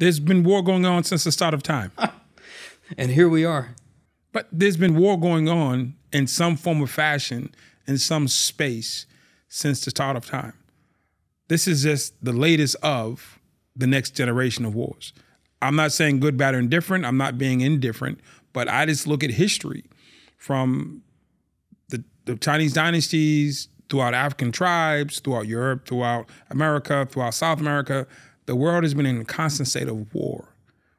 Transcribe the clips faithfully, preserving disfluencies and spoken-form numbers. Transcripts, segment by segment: There's been war going on since the start of time. And here we are. But there's been war going on in some form or fashion, in some space, since the start of time. This is just the latest of the next generation of wars. I'm not saying good, bad, or indifferent. I'm not being indifferent. But I just look at history from the, the Chinese dynasties, throughout African tribes, throughout Europe, throughout America, throughout South America. The world has been in a constant state of war.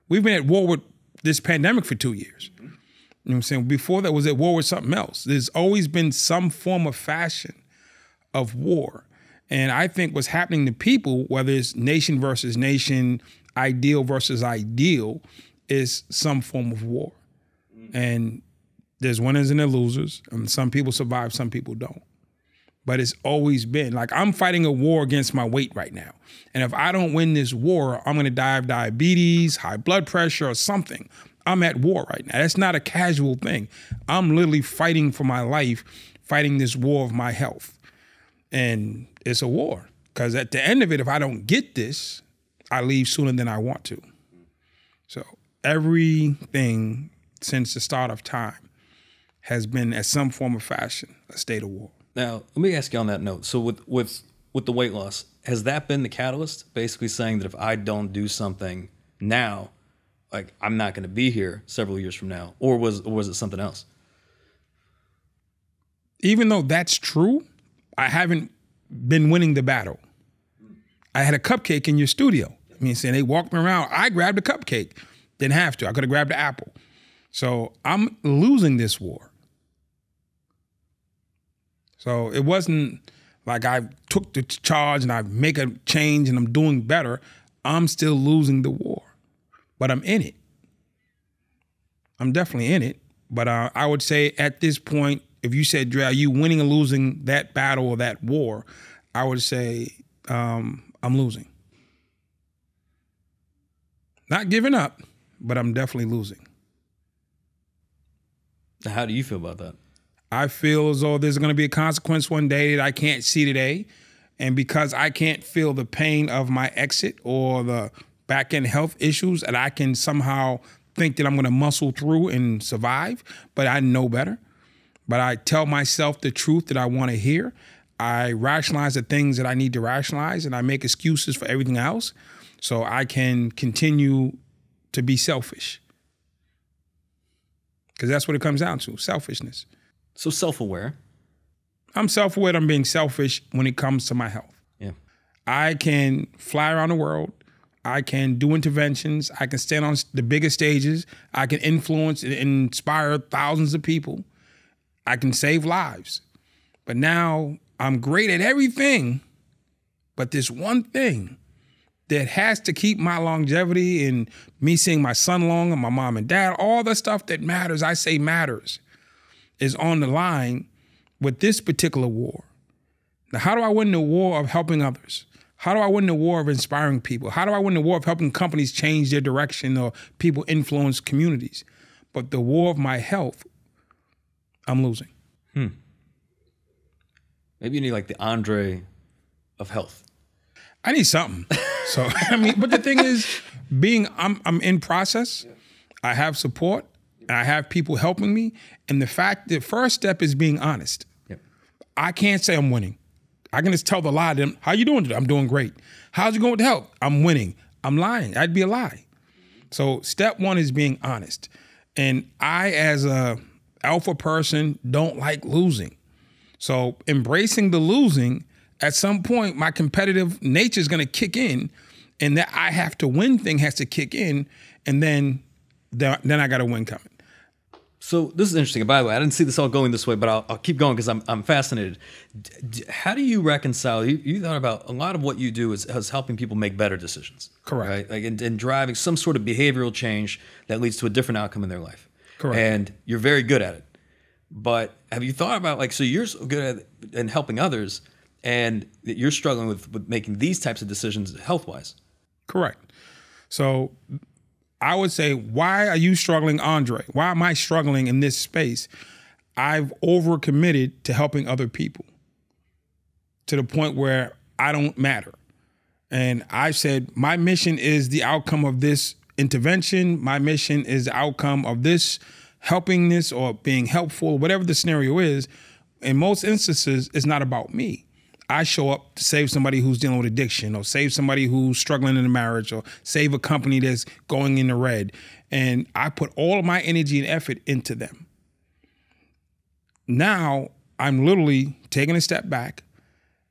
We've been at war with this pandemic for two years. You know what I'm saying? Before that was at war with something else. There's always been some form of fashion of war. And I think what's happening to people, whether it's nation versus nation, ideal versus ideal, is some form of war. And there's winners and there's losers. And some people survive, some people don't. But it's always been, like, I'm fighting a war against my weight right now. And if I don't win this war, I'm gonna die of diabetes, high blood pressure, or something. I'm at war right now. That's not a casual thing. I'm literally fighting for my life, fighting this war of my health. And it's a war. Because at the end of it, if I don't get this, I leave sooner than I want to. So everything since the start of time has been, at some form of fashion, a state of war. Now, let me ask you on that note. So with, with, with the weight loss, has that been the catalyst? Basically saying that if I don't do something now, like, I'm not going to be here several years from now, or was, or was it something else? Even though that's true, I haven't been winning the battle. I had a cupcake in your studio. I mean, saying they walked me around. I grabbed a cupcake. Didn't have to. I could have grabbed an apple. So I'm losing this war. So it wasn't like I took the charge and I make a change and I'm doing better. I'm still losing the war, but I'm in it. I'm definitely in it. But uh, I would say at this point, if you said, Dre, are you winning or losing that battle or that war? I would say um, I'm losing. Not giving up, but I'm definitely losing. How do you feel about that? I feel as though there's going to be a consequence one day that I can't see today. And because I can't feel the pain of my exit or the back-end health issues, and I can somehow think that I'm going to muscle through and survive, but I know better. But I tell myself the truth that I want to hear. I rationalize the things that I need to rationalize, and I make excuses for everything else so I can continue to be selfish. Because that's what it comes down to, selfishness. So self-aware. I'm self-aware that I'm being selfish when it comes to my health. Yeah. I can fly around the world. I can do interventions. I can stand on the biggest stages. I can influence and inspire thousands of people. I can save lives. But now I'm great at everything, but this one thing that has to keep my longevity and me seeing my son long and my mom and dad, all the stuff that matters, I say matters, is on the line with this particular war. Now, how do I win the war of helping others? How do I win the war of inspiring people? How do I win the war of helping companies change their direction or people influence communities? But the war of my health, I'm losing. Hmm. Maybe you need like the Andre of health. I need something. So, I mean, but the thing is, being, I'm, I'm in process. Yeah. I have support. And I have people helping me. And the fact, the first step is being honest. Yep. I can't say I'm winning. I can just tell the lie to them. How you doing today? I'm doing great. How's it going to help? I'm winning. I'm lying. That'd be a lie. So step one is being honest. And I, as a alpha person, don't like losing. So embracing the losing, at some point, my competitive nature is going to kick in. And that I have to win thing has to kick in. And then, then I got a win coming. So this is interesting. By the way, I didn't see this all going this way, but I'll, I'll keep going because I'm, I'm fascinated. D d how do you reconcile? You, you thought about a lot of what you do is, is helping people make better decisions. Correct. Right? Like, and, and driving some sort of behavioral change that leads to a different outcome in their life. Correct. And you're very good at it. But have you thought about, like, so you're so good at and helping others and you're struggling with, with making these types of decisions health-wise? Correct. So I would say, why are you struggling, Andre? Why am I struggling in this space? I've overcommitted to helping other people to the point where I don't matter. And I said, my mission is the outcome of this intervention. My mission is the outcome of this helping this or being helpful, whatever the scenario is. In most instances, it's not about me. I show up to save somebody who's dealing with addiction, or save somebody who's struggling in a marriage, or save a company that's going in the red. And I put all of my energy and effort into them. Now I'm literally taking a step back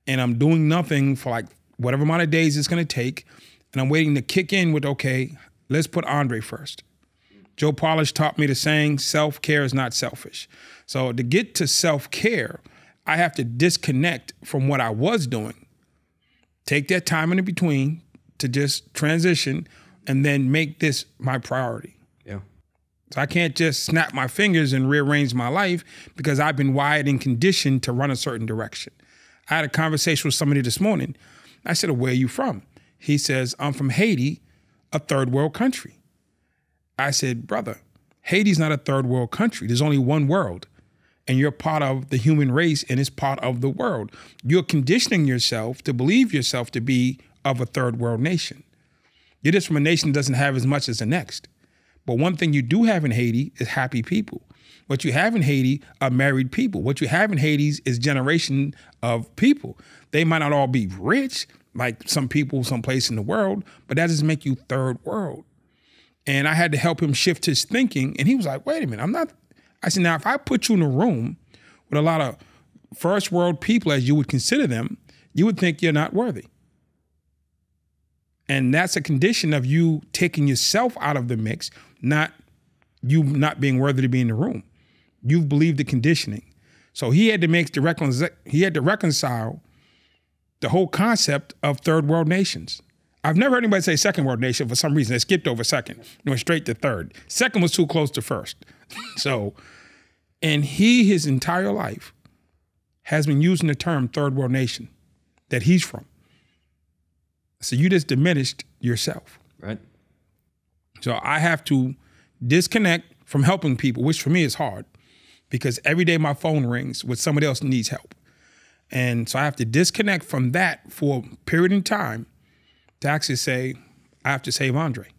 and I'm doing nothing for like whatever amount of days it's going to take. And I'm waiting to kick in with, okay, let's put Andre first. Joe Polish taught me the saying, self-care is not selfish. So to get to self-care, I have to disconnect from what I was doing, take that time in between to just transition, and then make this my priority. Yeah. So I can't just snap my fingers and rearrange my life because I've been wired and conditioned to run a certain direction. I had a conversation with somebody this morning. I said, where are you from? He says, I'm from Haiti, a third world country. I said, brother, Haiti's not a third world country. There's only one world. And you're part of the human race, and it's part of the world. You're conditioning yourself to believe yourself to be of a third world nation. You're just from a nation that doesn't have as much as the next. But one thing you do have in Haiti is happy people. What you have in Haiti are married people. What you have in Haiti is generation of people. They might not all be rich, like some people someplace in the world, but that doesn't make you third world. And I had to help him shift his thinking. And he was like, wait a minute, I'm not. I said, now, if I put you in a room with a lot of first world people, as you would consider them, you would think you're not worthy. And that's a condition of you taking yourself out of the mix, not you not being worthy to be in the room. You've believed the conditioning. So he had to make the recon- he had to reconcile the whole concept of third world nations. I've never heard anybody say second world nation for some reason. They skipped over second. They went straight to third. Second was too close to first. So, and he, his entire life, has been using the term third world nation that he's from. So you just diminished yourself. Right. So I have to disconnect from helping people, which for me is hard because every day my phone rings with somebody else needs help. And so I have to disconnect from that for a period in time to actually say, I have to save Andre.